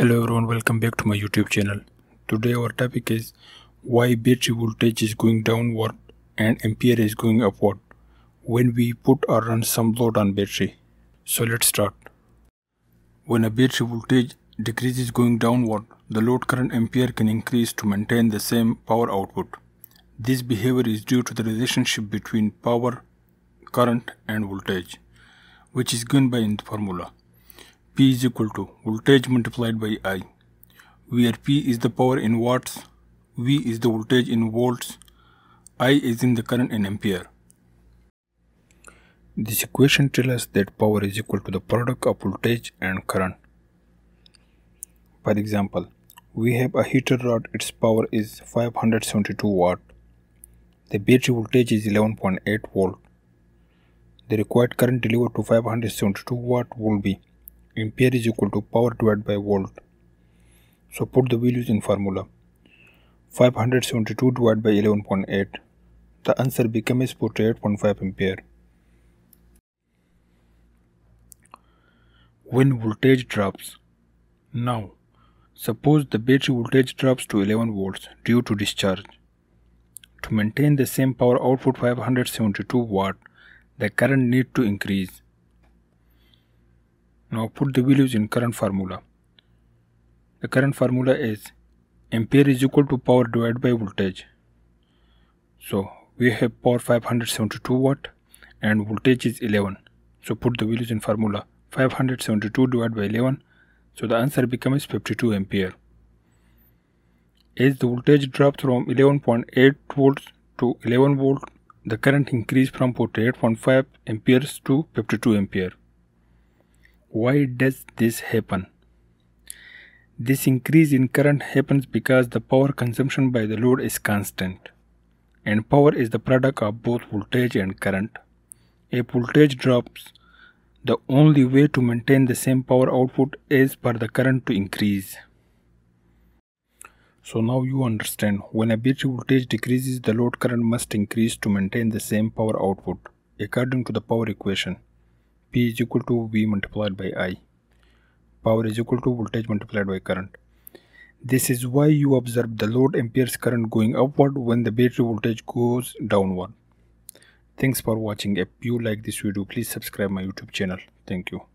Hello everyone, welcome back to my YouTube channel. Today our topic is why battery voltage is going downward and ampere is going upward when we put or run some load on battery. So let's start. When a battery voltage decreases going downward, the load current ampere can increase to maintain the same power output. This behavior is due to the relationship between power, current and voltage, which is given by in the formula. P is equal to voltage multiplied by I, where P is the power in watts, V is the voltage in volts, I is in the current in ampere. This equation tells us that power is equal to the product of voltage and current. For example, we have a heater rod, its power is 572 watt. The battery voltage is 11.8 volt. The required current delivered to 572 watt will be ampere is equal to power divided by volt. So put the values in formula. 572 divided by 11.8. The answer becomes 48.5 ampere. When voltage drops. Now, suppose the battery voltage drops to 11 volts due to discharge. To maintain the same power output 572 watt, the current needs to increase. Now put the values in current formula. The current formula is ampere is equal to power divided by voltage. So we have power 572 watt and voltage is 11. So put the values in formula. 572 divided by 11. So the answer becomes 52 ampere. As the voltage drops from 11.8 volts to 11 volt, the current increased from 48.5 amperes to 52 ampere. Why does this happen? This increase in current happens because the power consumption by the load is constant, and power is the product of both voltage and current. If voltage drops, the only way to maintain the same power output is for the current to increase. So now you understand, when a battery voltage decreases, the load current must increase to maintain the same power output according to the power equation. P is equal to V multiplied by I. Power is equal to voltage multiplied by current. This is why you observe the load amperes current going upward when the battery voltage goes downward. Thanks for watching. If you like this video, please subscribe my YouTube channel. Thank you.